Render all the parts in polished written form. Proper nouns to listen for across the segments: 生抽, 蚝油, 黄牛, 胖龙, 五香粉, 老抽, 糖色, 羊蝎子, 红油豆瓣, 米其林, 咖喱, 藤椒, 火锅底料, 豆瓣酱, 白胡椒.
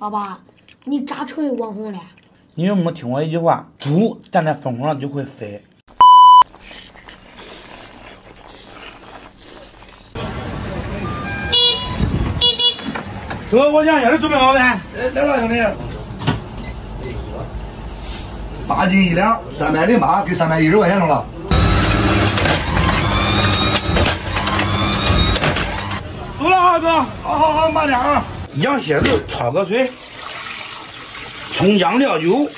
老爸，你咋成为网红了？你有没有听过一句话？猪站在风口上就会飞。哥，我酱也是准备好没？来了，兄弟。8斤1两，308，给310块钱中了。 走了啊，哥！好，慢点啊！羊血肉焯个水，葱姜料酒。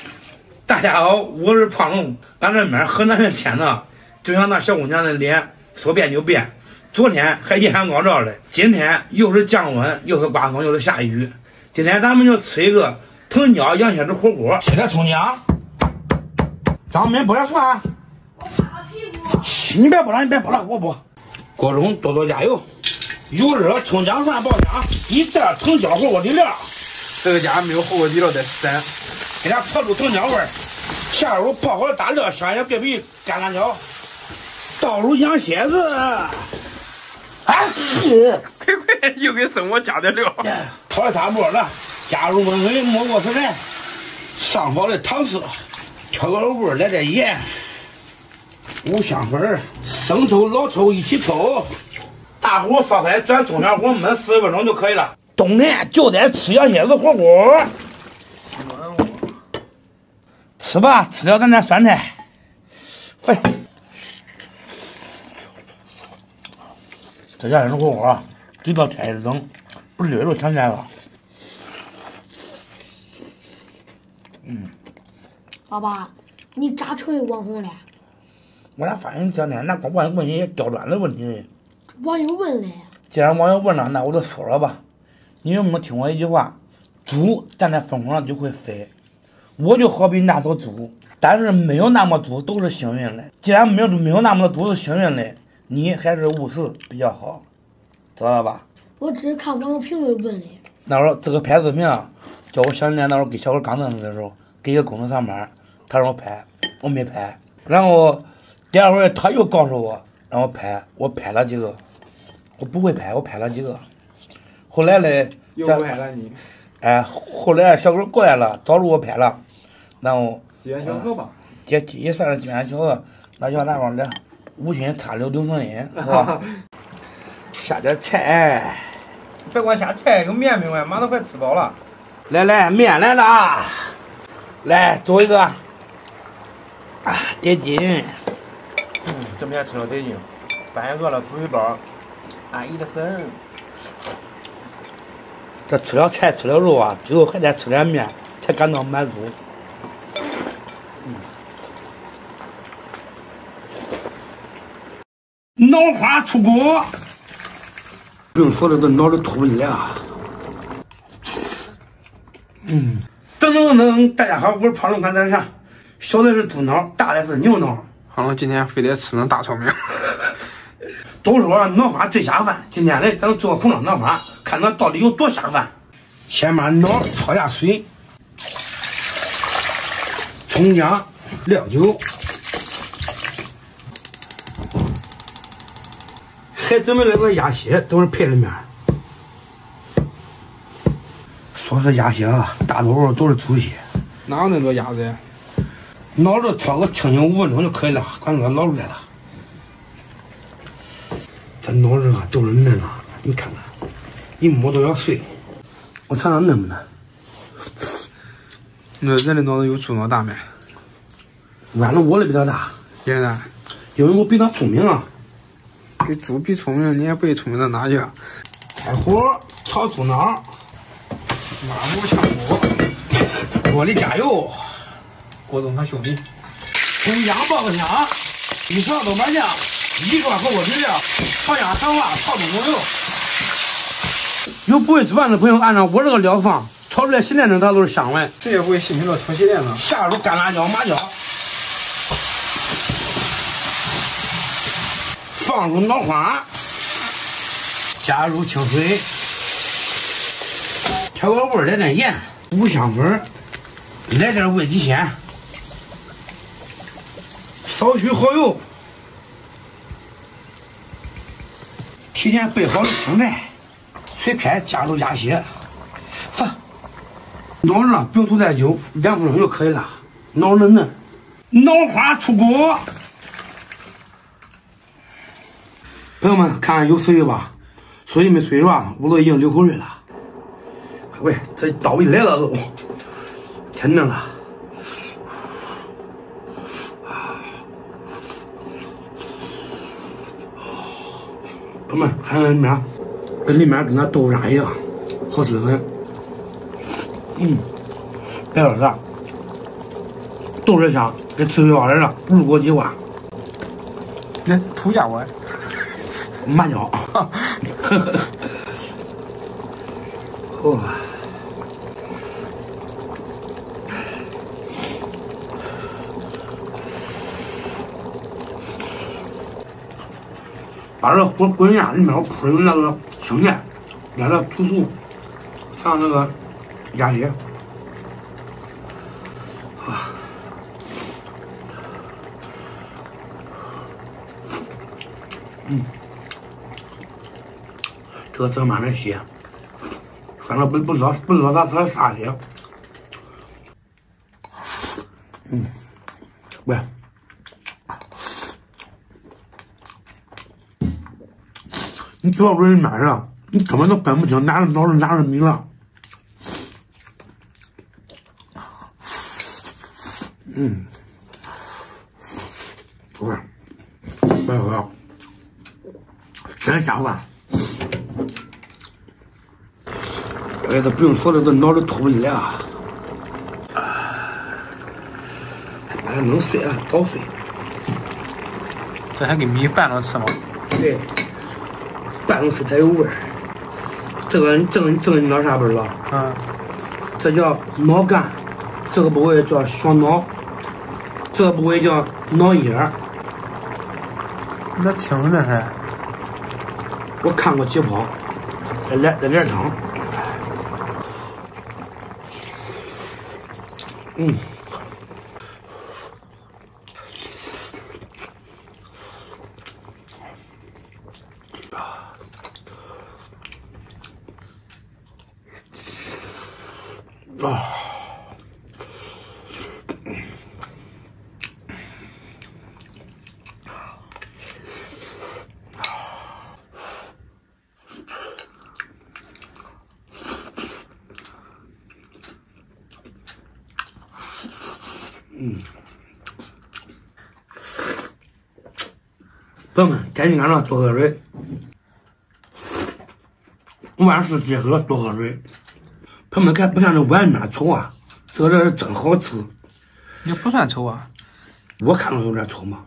大家好，我是胖龙。俺这面河南人天呐，就像那小姑娘的脸，说变就变。昨天还阴阳高照嘞，今天又是降温，又是刮风，又是下雨。今天咱们就吃一个藤椒羊血肉火锅。切点葱姜，张明剥点蒜。我擦屁股！你别剥了，我剥。锅中多多加油。 油热，葱姜蒜爆香，一袋藤椒火锅底料。这个家没有火锅底料得散，给它泡出藤椒味儿。下入泡好的大料，香叶、桂皮、干辣椒，倒入羊蝎子。哎，快快又给生活加点料。炒的差不多了，加入温水没过食材，上好的糖丝，调个味儿，来点盐，五香粉，生抽、老抽一起抽。 大火烧开，转中小火焖40分钟就可以了。冬天就得吃羊蝎子火锅，吃吧，吃掉咱这酸菜。费，这羊蝎子火锅嘴到天一冷，不溜溜想起来了。嗯，爸爸，你咋成为网红了？我俩发现这两天那网友问题也刁钻的问题嘞。 网友问嘞，既然网友问了，那我就说了吧。你有没有听过一句话？猪站在风口上就会飞。我就好比那头猪，但是没有那么多都是幸运的。既然没有那么多都是幸运的，你还是务实比较好，知道了吧？我只是看网友评论问的。那时候这个拍视频啊，叫我想起来那时候给小辉刚认识的时候，给一个公司上班，他让我拍，我没拍。然后第二回他又告诉我。 让我拍，我拍了几个，我不会拍，我拍了几个。后来嘞，又拍了你。哎，后来小狗过来了，找着我拍了，然后。机缘巧合吧。也算是机缘巧合，那叫哪方的？无心插柳柳成荫，是吧？下点菜。别光下菜，有面没有啊？马上快吃饱了。来，面来了，来走一个。啊，点筋。 这面吃了得劲，半夜饿了煮一包，安逸的很。这吃了菜吃了肉啊，最后还得吃点面才感到满足。脑花出锅，不用说了，这脑都吐不进来啊。噔，大家好，我是胖龙干大肠，小的是猪脑，大的是牛脑。 好了，今天非得吃那大炒面。都说脑花最下饭，今天来咱们做个红烧脑花，看看到底有多下饭。先把脑焯下水，葱姜、料酒，还准备了个鸭血，都是配的面。说是鸭血啊，大多数都是猪血，哪有那么多鸭子呀？ 脑子焯个清醒5分钟就可以了，管我捞出来了。这脑子啊都是嫩啊，你看看，一摸都要碎。我尝尝嫩不嫩？那人的脑子有猪脑大没？完了，我的比他大。为啥？因为我比他聪明啊。给猪比聪明，你也不会聪明到哪去啊？开火炒猪脑，慢火下锅，锅里加油。 锅中他兄弟，葱姜爆个香，一勺豆瓣酱，1罐火锅底料，炒香糖化，炒出牛油。有不会做饭的朋友，按照我这个料方炒出来新鲜的，它都是香味。谁也不会新鲜的炒新鲜的。下入干辣椒、麻椒，放入脑花，加入清水，调个味儿，来点盐、五香粉，来点味极鲜。 少许蚝油，提前备好的青菜，水开加入鸭血，放，脑仁啊，不用煮太久，2分钟就可以了。脑仁嫩，脑花出锅。朋友们，看有水吧？说你们水吧，我都已经流口水了。快快，这到位来了都，天嫩了。 我们看看里面，跟里面跟那豆沙一样，好吃的很。嗯，白豆沙，豆沙香，这吃出花来了，入口即化。那土家伙，慢嚼。哦，把这火滚下，里面我铺有那个青菜，来了土笋，像那个鸭血，啊，嗯，这个这慢慢吸，反正不知道它是啥的，嗯，喂。 你主要就是买上，你根本都分不清哪是脑仁哪是米了。嗯，不是，白哥，真下饭。哎，这不用说了，这脑仁透不进来啊！哎，能碎啊，搞碎。这还给米拌着吃吗？对。 拌着吃才有味儿，这个你知道啥味儿了？嗯，这叫脑干，这个部位叫小脑，这个部位叫脑叶儿。那听着还？我看过几泡，来点汤。嗯。 朋友们，赶紧赶上多喝水，万事皆喝多喝水。朋友们，看不像这外面臭啊，这是真好吃。也不算臭啊，我看着有点臭嘛。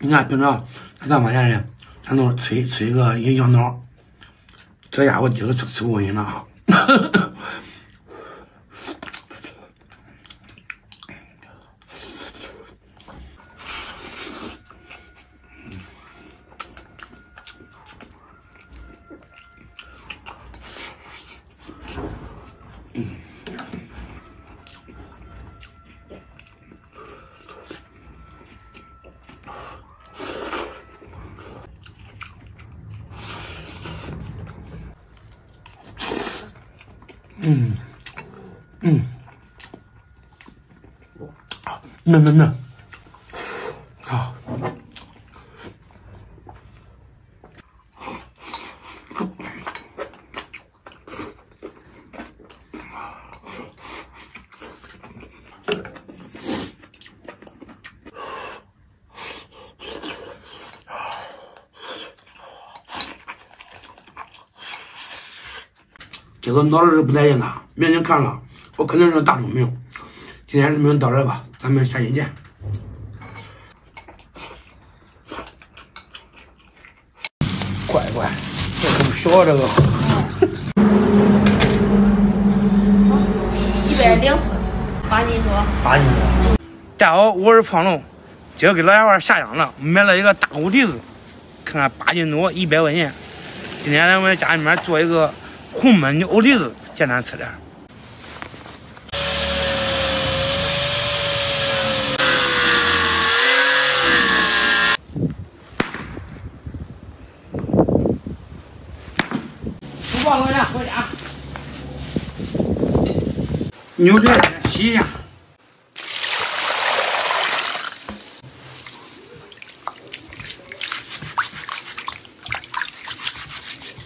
你看平常咱发现人，咱都吃一个一小脑。 这家伙就是吃过瘾了啊！嫩，好，这个脑仁是不带劲的，明天看了，我肯定是大聪明。今天视频到这吧。 咱们下期见。乖乖，这可不小这个。104，8斤多。8斤多。大家好，我是胖龙，今儿给老家伙下乡了，买了一个大狗蹄子，看看8斤多，100块钱。今天咱们家里面做一个红焖牛蹄子，简单吃点。牛肉洗一下。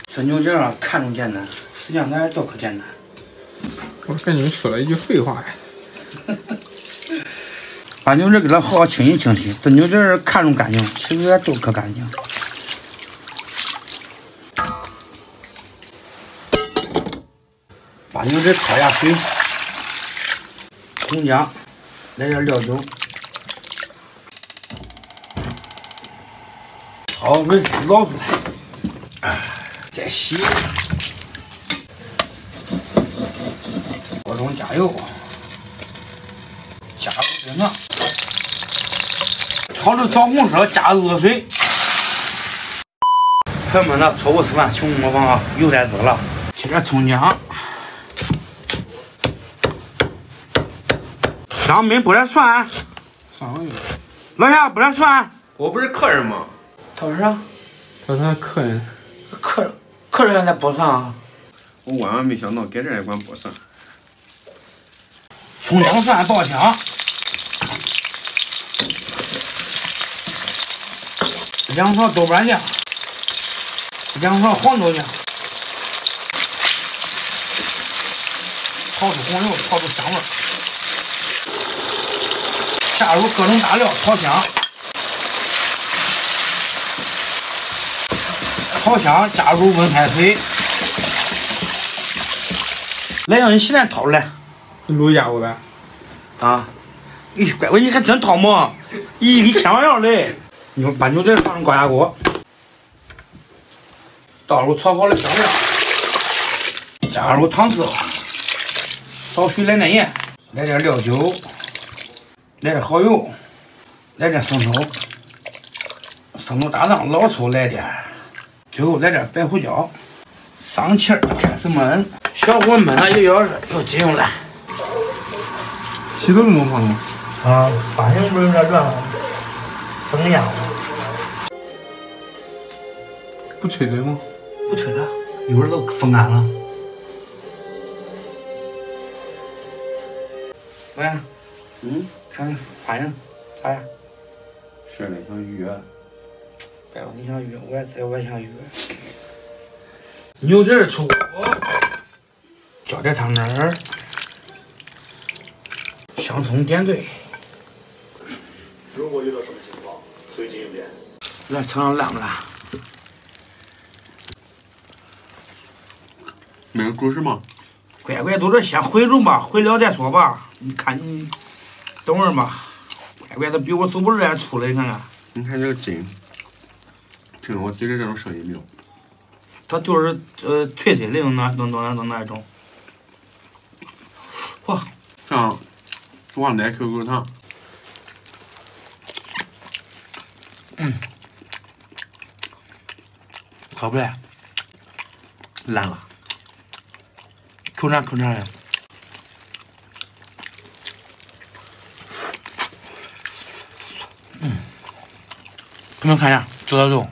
整牛筋啊，看着简单，实际上咱倒可简单。我感觉你说了一句废话呀！把牛筋给它好好清洗清洗，这牛筋看着干净，其实都可干净。把牛筋焯下水，红姜，来点料酒，好味捞出来。 再洗，锅中加油，加入这个，炒至枣红色，加入热水。朋友们，那错误示范，请勿模仿啊！油太热了，切点葱姜，张斌不来蒜，上回有。老夏不来蒜，我不是客人吗？他说啥？他说他客人，客人。 客人在剥蒜啊！我万万没想到，给这也管剥蒜。葱姜蒜爆香，2勺豆瓣酱，2勺黄豆酱，炒出红油，炒出香味儿。下入各种大料，炒香。 炒香，加入温开水，来让你现在掏出来，卤一下我呗。啊，你乖乖，你还真掏嘛？咦，你像样嘞！你们把牛筋放入高压锅，倒入炒好的香料，加入糖色，少许来点盐，来点料酒，来点蚝油，来点生抽，生抽大张，老抽来点。 最后来点白胡椒，上气儿开始焖，小火焖它1个小时，又进用了。洗头都没放吗？啊，发型不是有点乱吗？怎么样？不吹了吗？不吹了，一会儿都风干了。怎么样？嗯，看发型咋样？是的，想预约。 哎呦，你想约，我也想约。牛筋出锅，浇点汤汁儿，香葱点缀。如果遇到什么情况，随机应变。来尝尝烂不烂？没有主食吗？乖乖，都是先回笼吧，回了再说吧。你看你，等会儿吧。乖乖，这比我走不热还出来，你看看。你看这个筋。 听我嘴里这种声音没有？它就是脆脆的那一种。哇！像旺仔 QQ 糖。嗯。可不嘞，烂了。口馋呀。嗯。你们看一下，这道肉。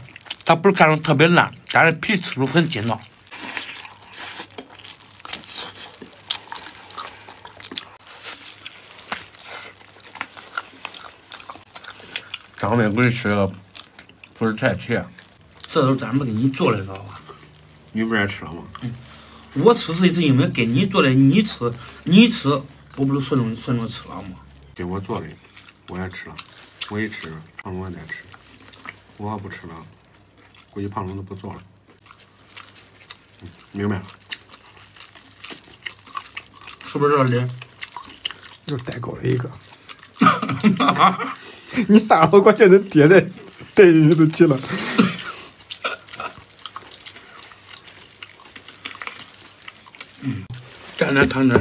它不是看着特别烂，但是皮吃出很筋道。张斌不是吃了，不是太甜。这都咱们给你做的，知道吧？你不是也吃了吗？嗯。我吃是因为给你做的，你吃，我不是顺着吃了吗？给我做的，我也吃了，我一吃，胖龙也在吃，我要不吃了。 估计胖龙都不做了，明白了？是不是这里？又代购了一个。你啥？我关键能叠在带进去都急了。嗯，蘸点糖汁。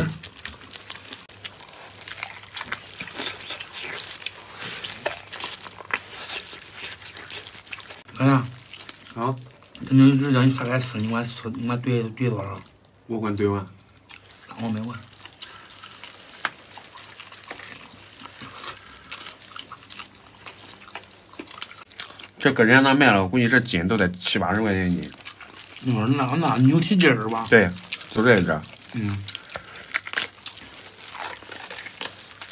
哎呀！ 啊！这牛筋让你下来吃，你管对多少？我管对完。我没管。这搁人家那卖了，我估计这筋都得70-80块钱一斤。你说那牛蹄筋儿吧？对，就这一只。嗯。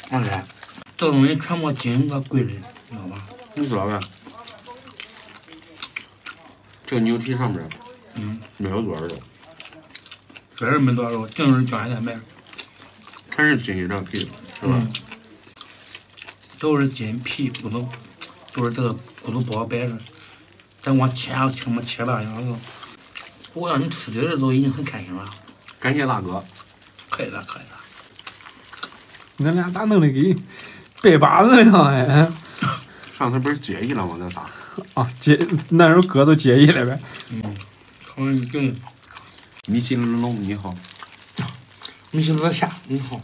看起来这容易穿破节的桂林，你知道吧？你知道呗？这个牛蹄上面，没有多少肉，确实没多少肉，就是卷一点卖。它是紧着屁股，是吧？都是紧屁股的，都是这个骨头薄掰的。但我切啊，什么切了，然后我让你吃觉得都已经很开心了。感谢大哥，可以了，可以了。 你俩咋弄的给掰把子呢？哎，上次不是结义了吗？那咋？啊，那时候哥都结义了呗。嗯，嗯，米其林龙你好，米其林下你好。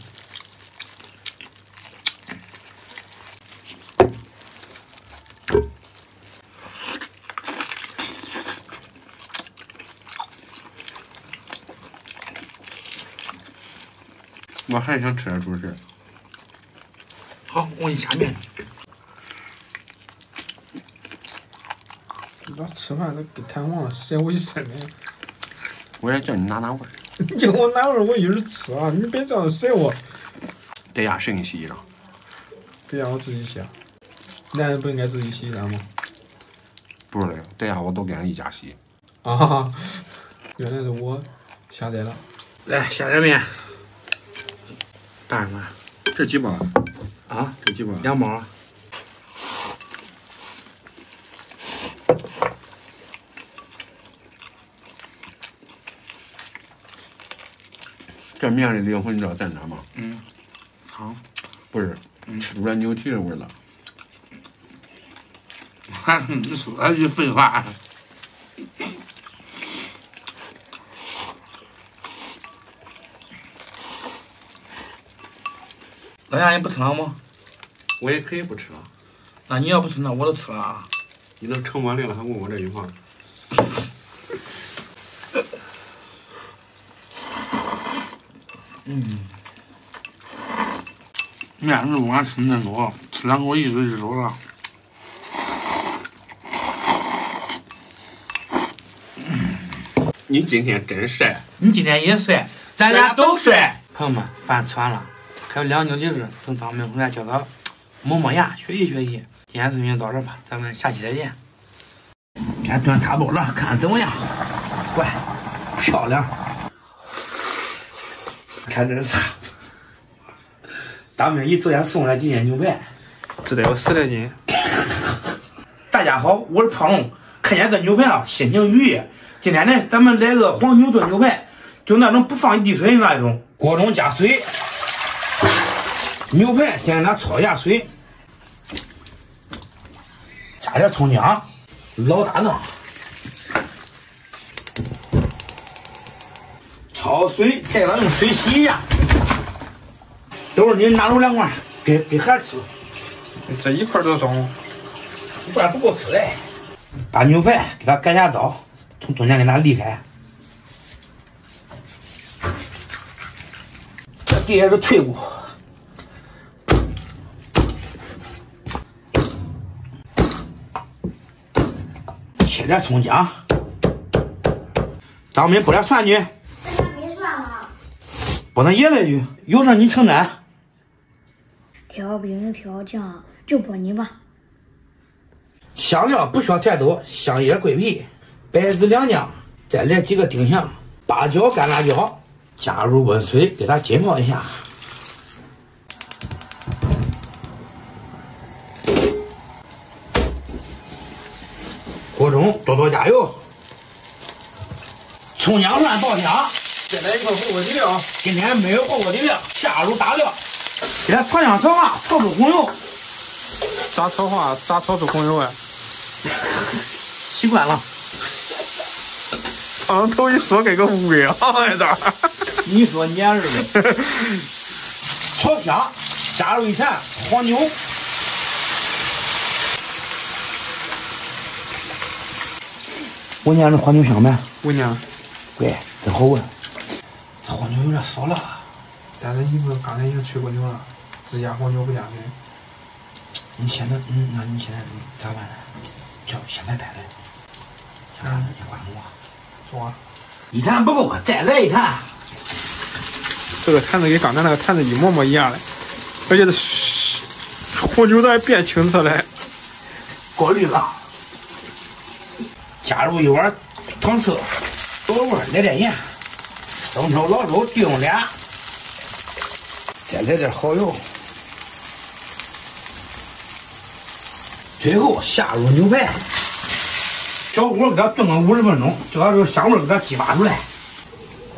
我还想吃点主食。 好，我给你下面。你咋吃饭都给弹簧塞卫生呢？我也叫你拿拿味儿。你叫我拿味儿，我一直吃啊！你别这样塞我。在家谁给你洗衣裳？在家我自己洗。男人不应该自己洗衣裳吗？不是的，在家我都给人一家洗。啊，原来是我下载了。来，下点面。拌拌。这几包？ 啊，这几包？2毛。这面的灵魂你知道在哪吗？嗯，糖。不是，吃出来牛蹄的味了。还是你说那句废话。咱俩也不吃了吗？ 我也可以不吃了，那你要不吃呢？我都吃了啊！你都撑完力了，还问我这句话？嗯，面是我爱吃那种，吃两口一手了。你今天真帅！你今天也帅，咱俩都帅！朋友们，饭吃完了，还有2牛蹄子等咱们回来教他。 磨牙，学习学习。今天视频到这吧，咱们下期再见。今天炖差不多了，看怎么样？乖，漂亮。看这啥？大妹姨昨天送了几斤牛排？只得有10来斤。大家好，我是胖龙。看见这牛排啊，心情愉悦。今天呢，咱们来个黄牛炖牛排，就那种不放一滴水的那种。锅中加水。 牛排先给它焯一下水，加点葱姜，老大量，焯水，再给它用水洗一下。等会儿你拿走2罐，给孩子吃。这一块多重，1罐不够吃嘞。把牛排给它改下刀，从中间给它离开。这底下是脆骨。 切点葱姜，咱们不来蒜去。为啥没蒜啊？不能也来去，有事你承担。调饼调酱就不你吧。香料不需要太多，香叶、桂皮、白子、良姜，再来几个丁香、八角、干辣椒，加入温水给它浸泡一下。 锅中多多加油，葱姜蒜爆香，再来一块火锅底料。今天没有火锅底料，下入大料，给它炒香炒化，炒出红油。咋炒化？咋炒出红油啊？习惯了。好像头一说跟个乌一样的。你说你也是呗。炒香，加入1坛黄牛。 闻见这黄牛香没？闻见。乖，真好闻。这黄牛有点少了，但是你不刚才已经吹过牛了，只加黄牛不加粉。你现在，那你现在咋办呢？叫现在摆的。先管我。说。1坛不够，再来1坛。这个坛子跟刚才那个坛子一模一样的。而且红牛蛋变清澈了，过滤了，加入一碗糖色，多味来点盐，中抽老抽定俩，再来点蚝油，最后下入牛排，小火给它炖个50分钟，这个时候香味给它激发出来。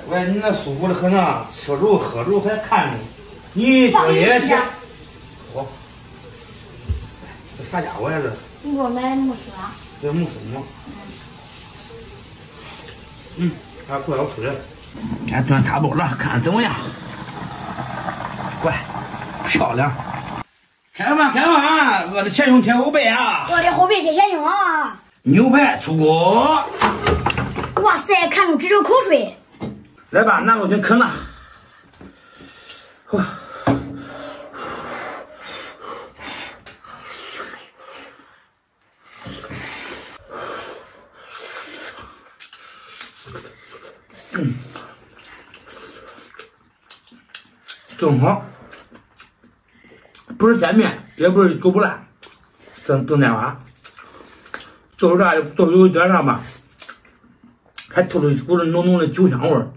外你那舒服的很啊，吃着喝着还看着你，这也行。我这啥家伙呀？这你给我买木薯啊？这木薯吗？嗯，还不少吃。该炖差不多了，看怎么样？乖，漂亮。开饭，开饭！我的前胸贴后背啊！我的后背贴前胸啊！牛排出锅！哇塞，看着直流口水。来吧，拿肉筋啃了。嗯，正好，不是碱面，也不是狗不烂，正点滑，豆沙豆油点上吧，还透着一股子浓浓的酒香味儿。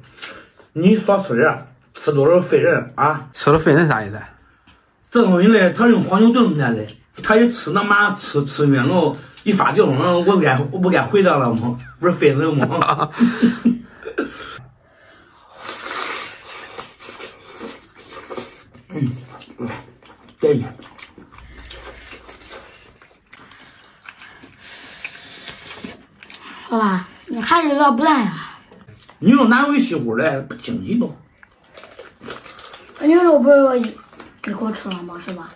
你所吃的，吃多了费人啊！吃了费人啥意思？这东西嘞，它用黄牛炖出来的，它一吃那妈吃晕了，一发酒疯，我不该回答了吗？不是费人吗？嗯，对呀。爸爸，你还是有点不淡呀。牛肉哪有一吸乎的，不惊喜都。牛肉不是一口吃了吗？是吧？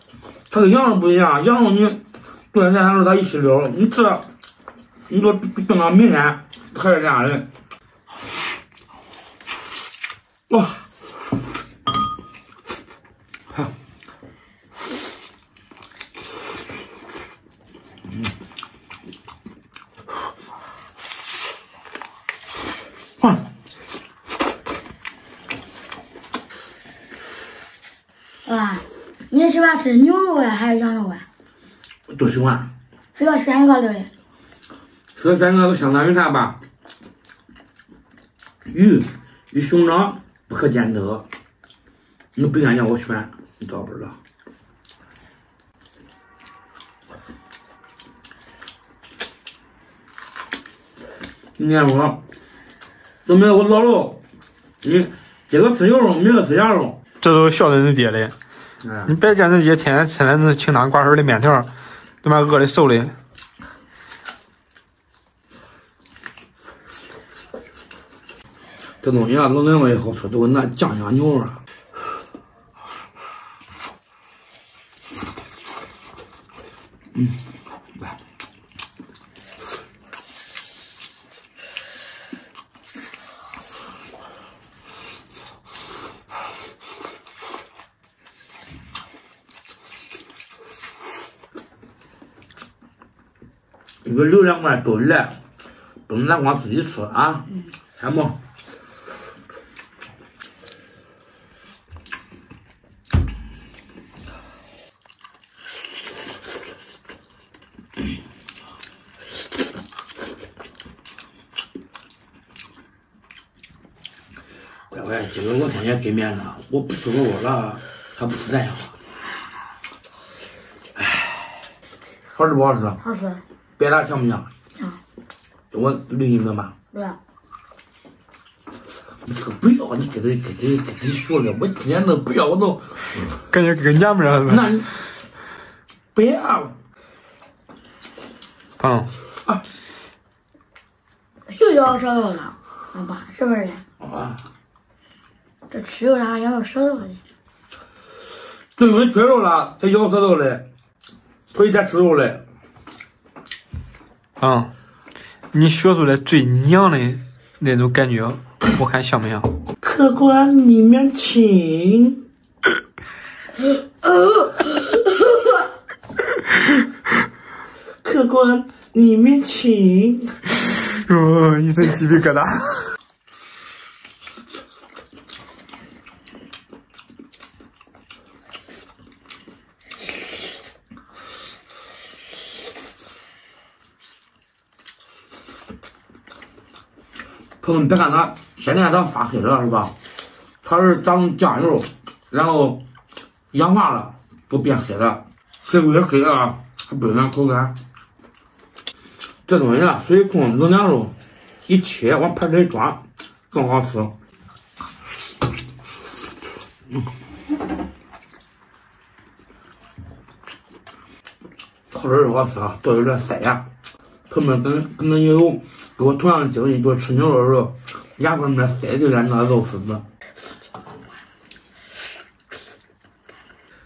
它跟羊肉不一样，羊肉你炖啥时候它一吸溜，你吃了，你说炖到明天还是这样的。哇！爸，你喜欢吃牛肉呀，还是羊肉啊？都喜欢。非要选一个对？非要选一个，相当于啥吧？鱼与熊掌不可兼得。你不愿意让我选，你倒不知道。你看我，怎么我老肉？你这个吃牛肉，那个吃羊肉。这都孝顺恁爹嘞，你别见恁爹天天吃那那清汤寡水的面条，他妈饿的瘦的。这东西啊，老两位好吃，都那酱香牛肉。嗯，来。你个流量罐都来，不能拿光自己吃啊，还不？乖乖，今个我天天给面了，我不吃火锅了，还不吃蛋了。哎，好吃不好吃？好吃。别辣香不香？香、嗯。我绿你们吧。对。你这个不要，你给他说了，我今天都不要，我都感觉跟娘们儿了。那你不要。胖、嗯。啊。又要烧肉了，老爸是不是？啊。这吃肉了，要烧肉了。对，因为吃肉了，才要烧肉嘞，所以才吃肉嘞。啊、嗯，你学出来最娘的那种感觉，我看像不像？客官里面请。客官里面请。哦，一身鸡皮疙瘩。朋友们别看他现在他发黑了是吧？他是长酱油，然后氧化了不变黑了，水果也黑啊，还不影响口感。这东西啊，水控冷凉肉一切往盘子里装，更好吃。泡着肉好吃啊，多有点塞牙。朋友们可能也有跟我同样的经历，就是吃牛肉的时候，牙缝里面塞进来那肉丝子。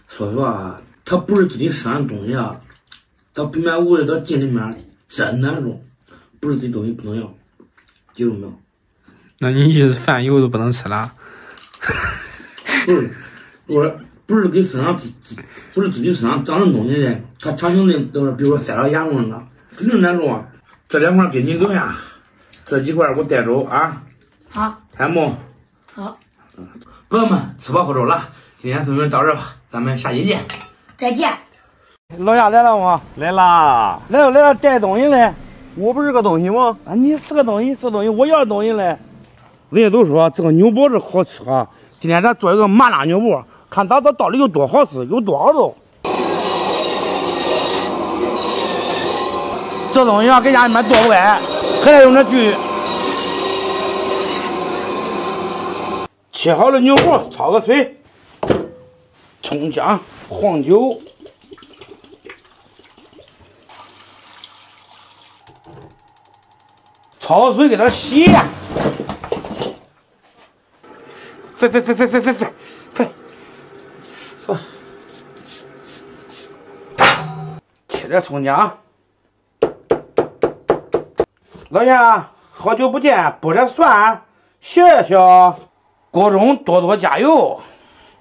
说实话，它不是自己生产东西啊，它平白无故的到进里面真难受，不是自己东西不能要，记住没有？那你意思饭以后都不能吃了？不是，我不是给身上不是自己身上长的东西的，它强行的都是，比如说塞到牙缝了，肯定难受啊。这两块给你留下，这几块我带走啊。好。海木。好。朋友们，吃饱喝足了。今天视频到这吧，咱们下期见，再见。老夏来了吗？来啦，来了，带东西来。我不是个东西吗？啊，你是个东西，我要东西来。人家都说这个牛脖子好吃啊，今天咱做一个麻辣牛脖，看咱这到底有多好吃，有多好肉。这东西啊，给家里面做不完，还得用这锯。切好了牛脖，焯个水。葱姜、黄酒，焯水给它洗。再，切点葱姜。老夏，好久不见，剥点蒜，削削。锅中多加油。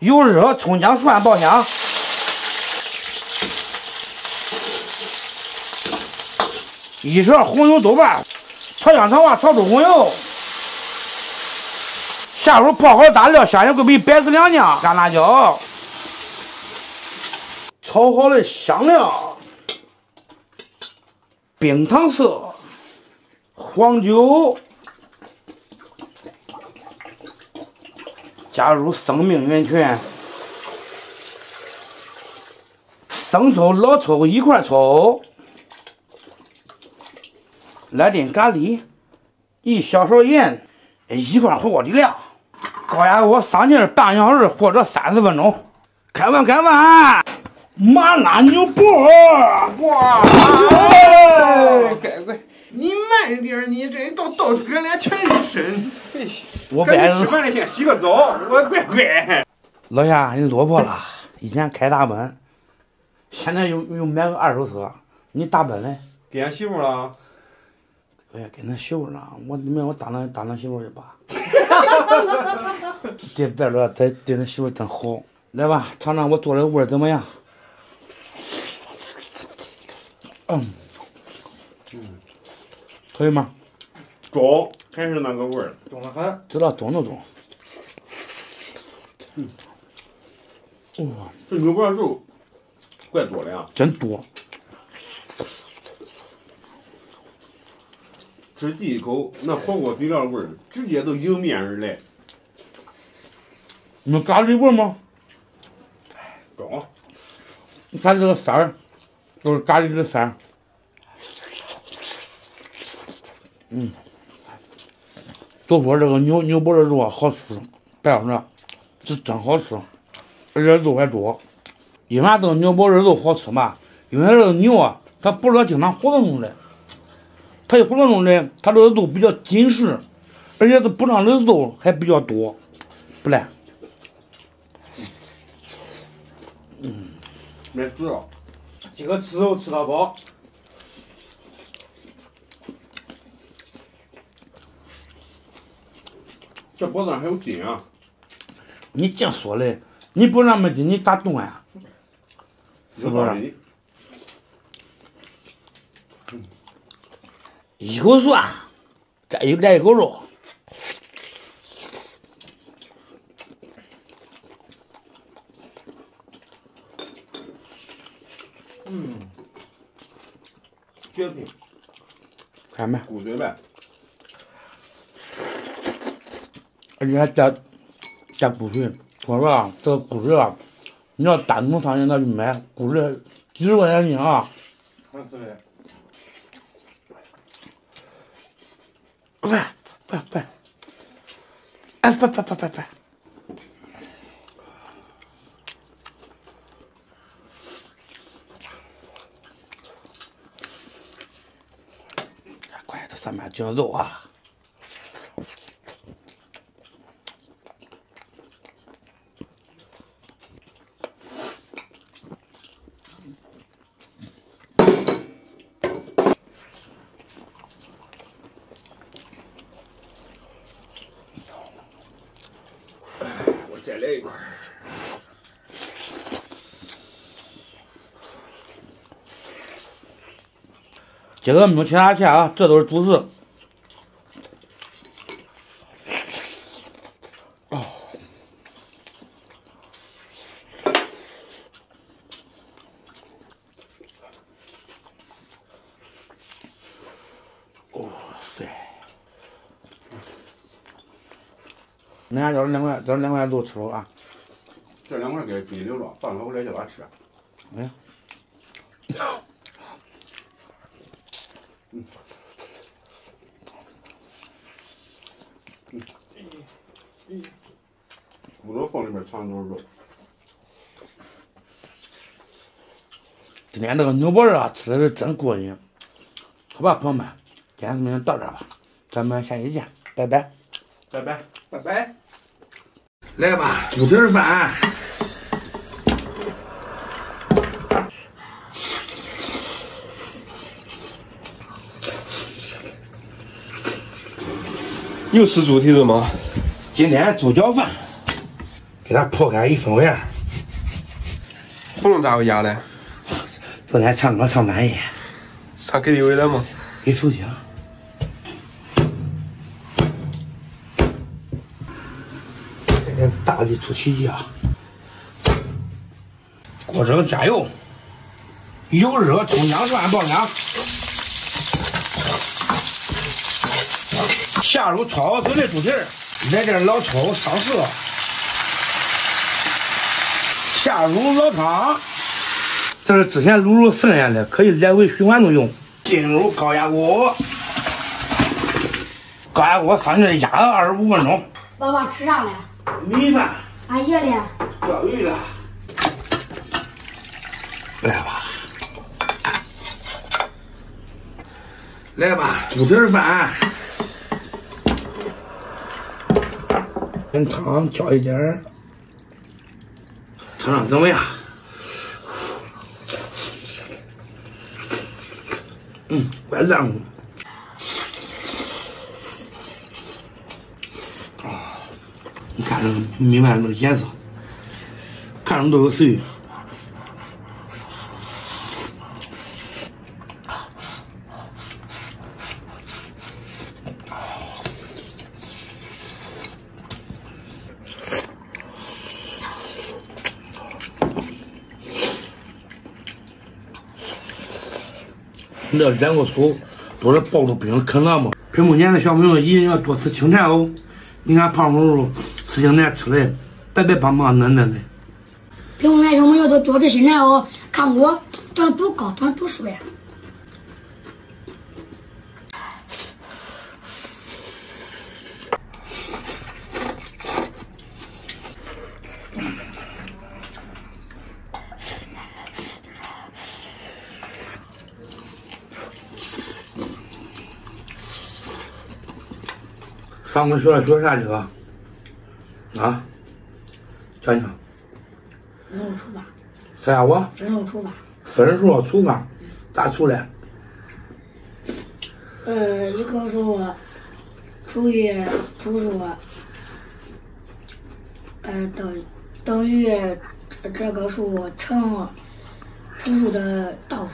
油热，葱姜蒜爆香。一勺红油豆瓣，炒香肠啊，炒出红油。下入泡好大料，香油桂皮、白四两酱、干辣椒。炒好的香料，冰糖色，黄酒。加入生命源泉，生抽、老抽一块抽，来点咖喱，一小勺盐，一罐火锅底料，高压锅上气半小时或者30分钟。开饭！麻辣牛脖！哇！乖乖，你慢点，你这到哥俩全是神。我赶紧吃饭了，先洗个澡。我乖。老夏，你落魄了。以前开大奔，现在又买个2手车。你大奔嘞？给俺媳妇了。哎呀，给那媳妇了。我明我打那媳妇去吧。别说，对那媳妇真好。来吧，尝尝我做的味怎么样？可以吗？中，还是那个味儿，中得很。知道中。哇，这牛脖肉怪多了呀！真多。吃第一口，那火锅底料味儿直接都迎面而来。有咖喱味吗？中。你看这个色儿，就是咖喱的色儿。都说这个牛脖的肉啊好吃，别说了，是真好吃，而且肉还多。因为这个牛脖的肉好吃嘛，因为这个牛啊，它不是经常活动出来，它一活动出来，它这个肉比较紧实，而且这补上的肉还比较多，不赖。没吃了，今个吃肉吃到饱。这脖子上还有筋啊！你净说嘞，你不那么筋，你咋动啊？是不是？一口蒜，再一口肉。绝品。还没。骨髓呗。而且还加股税。我说啊，这个股市啊，你要打农场人那去买股市，几十块钱一斤啊。能吃呗。喂，哎，快！快，这上面就肉啊！ 再来一块。这个没有其他馅啊，这都是主食。哦。哇塞！人家要是2块，咱2块钱都吃了啊！这2块给自己留着，放学回来叫他吃。哎。骨头缝里面藏的都是肉。今天这个牛脖子啊，吃的是真过瘾。好吧，朋友们，今天咱们就到这吧，咱们下期见，拜拜。 拜拜！来吧，猪蹄饭。又吃猪蹄子吗？今天猪脚饭，给它破开一分为二。喉咙咋回家嘞？昨天唱歌唱半夜。唱 KTV 了吗？给手机了。 大力出奇迹啊！锅蒸加油，油热葱姜蒜爆香，下入焯好水的猪蹄儿，来点老抽、上色，下入老汤，这是之前卤肉剩下的，可以来回循环着用。进入高压锅，高压锅上去压了25分钟。爸爸吃啥了？ 米饭，俺爷的，钓鱼了，来吧，猪蹄饭，跟汤浇一点儿，尝尝怎么样？怪烂乎。 你看这个米饭这个颜色，看着都有食欲。你这软骨酥都是爆肚饼，啃了吗？屏幕前的小朋友一定要多吃青菜哦。你看胖乎乎。 吃青菜吃的白白胖胖嫩嫩的。屏幕前小朋友都多吃青菜哦，看我长多高，长多帅。上过学了学啥去了？ 啊，讲讲。分数除法。啥我？分数除法。分数除法，咋除嘞？一个数除以除数，等于这个数乘除数的倒数。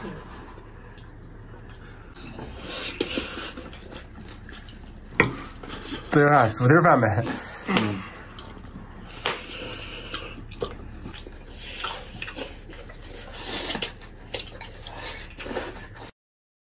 这叫啥？猪蹄饭呗。